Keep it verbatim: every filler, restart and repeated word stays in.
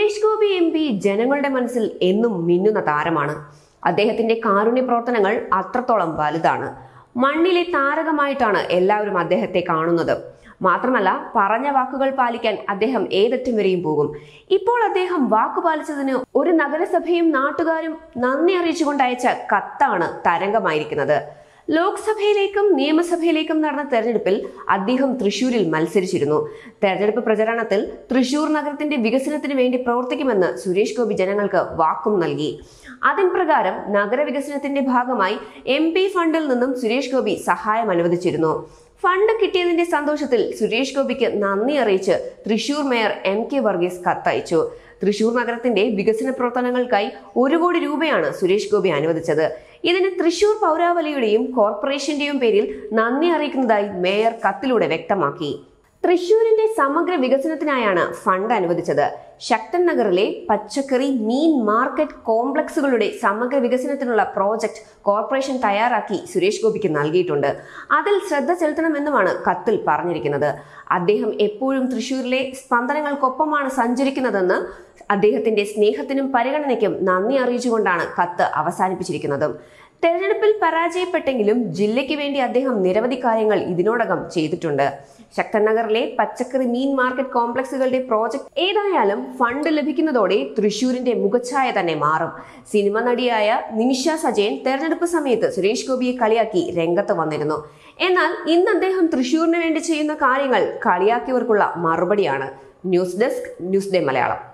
Suresh Gopi M P ജനങ്ങളുടെ മനസ്സിൽ എന്നും മിന്നുന്ന താരമാണ്. അദ്ദേഹത്തിന്റെ കാരുണ്യ പ്രവർത്തനങ്ങൾ അത്രത്തോളം വലുതാണ്. മണ്ണിലെ താരകമായിട്ടാണ് എല്ലാവരും അദ്ദേഹത്തെ കാണുന്നത്. മാത്രമല്ല, പറഞ്ഞ വാക്കുകൾ പാലിക്കാൻ അദ്ദേഹം ഏതറ്റം വരെയും പോകും. ഇപ്പോൾ അദ്ദേഹം വാക്കു പാലിച്ചതിന് ഒരു നഗരസഭയും നാട്ടുകാരും നന്ദി അറിയിച്ചുകൊണ്ട് അയച്ച കത്താണ് തരംഗമായിരിക്കുന്നത്. ലോക്സഭയിലേക്കും നിയമസഭയിലേക്കും നടന്ന തെരഞ്ഞെടുപ്പിൽ അദ്ദേഹം തൃശൂരിൽ മത്സരിച്ചിരുന്നു. തെരഞ്ഞെടുപ്പ് പ്രചരണത്തിൽ തൃശൂർ നഗരത്തിന്റെ വികസനത്തിന് വേണ്ടി പ്രവർത്തിക്കുമെന്ന് സുരേഷ് ഗോപി ജനങ്ങൾക്ക് വാക്കും നൽകി. അതിന് പ്രകാരം നഗരവികസനത്തിന്റെ ഭാഗമായി എം പി ഫണ്ടിൽ നിന്നും സുരേഷ് ഗോപി സഹായം അനുവദിച്ചിരുന്നു. ഫണ്ട് കിട്ടിയതിന്റെ സന്തോഷത്തിൽ സുരേഷ് ഗോപിക്ക് നന്ദി അറിയിച്ച് Thrissur mayor M K Varghese കത്തയച്ചു. തൃശൂർ നഗരത്തിന്റെ വികസന പ്രവർത്തനങ്ങൾക്കായി ഒരു കോടി രൂപയാണ് സുരേഷ് ഗോപി അനുവദിച്ചത്. ഇതിന് തൃശൂർ പൗരാവലിയുടെയും കോർപ്പറേഷന്റെയും പേരിൽ നന്ദി അറിയിക്കുന്നതായി മേയർ കത്തിലൂടെ വ്യക്തമാക്കി. തൃശൂരിന്റെ സമഗ്ര വികസനത്തിനായാണ് ഫണ്ട് അനുവദിച്ചത്. ശക്തൻ നഗറിലെ പച്ചക്കറി മീൻ മാർക്കറ്റ് കോംപ്ലക്സുകളുടെ സമഗ്ര വികസനത്തിനുള്ള പ്രോജക്ട് കോർപ്പറേഷൻ തയ്യാറാക്കി സുരേഷ് ഗോപിക്ക് നൽകിയിട്ടുണ്ട്. അതിൽ ശ്രദ്ധ ചെലുത്തണമെന്നുമാണ് കത്തിൽ പറഞ്ഞിരിക്കുന്നത്. അദ്ദേഹം എപ്പോഴും തൃശൂരിലെ സ്പന്ദനങ്ങൾക്കൊപ്പമാണ് സഞ്ചരിക്കുന്നതെന്ന് അദ്ദേഹത്തിന്റെ സ്നേഹത്തിനും പരിഗണനയ്ക്കും നന്ദി അറിയിച്ചുകൊണ്ടാണ് കത്ത് അവസാനിപ്പിച്ചിരിക്കുന്നത്. തെരഞ്ഞെടുപ്പിൽ പരാജയപ്പെട്ടെങ്കിലും ജില്ലയ്ക്ക് വേണ്ടി അദ്ദേഹം നിരവധി കാര്യങ്ങൾ ഇതിനോടകം ചെയ്തിട്ടുണ്ട്. ശക്തൻ നഗറിലെ പച്ചക്കറി മീൻ മാർക്കറ്റ് കോംപ്ലക്സുകളുടെ പ്രോജക്ട് ഏതായാലും ഫണ്ട് ലഭിക്കുന്നതോടെ തൃശൂരിന്റെ മുഖച്ഛായ തന്നെ മാറും. സിനിമ നടിയായ നിമിഷ സജയൻ തെരഞ്ഞെടുപ്പ് സമയത്ത് സുരേഷ് ഗോപിയെ കളിയാക്കി രംഗത്ത് വന്നിരുന്നു. എന്നാൽ ഇന്ന് അദ്ദേഹം തൃശൂരിന് വേണ്ടി ചെയ്യുന്ന കാര്യങ്ങൾ കളിയാക്കിയവർക്കുള്ള മറുപടിയാണ്. News desk, news day Malayalam.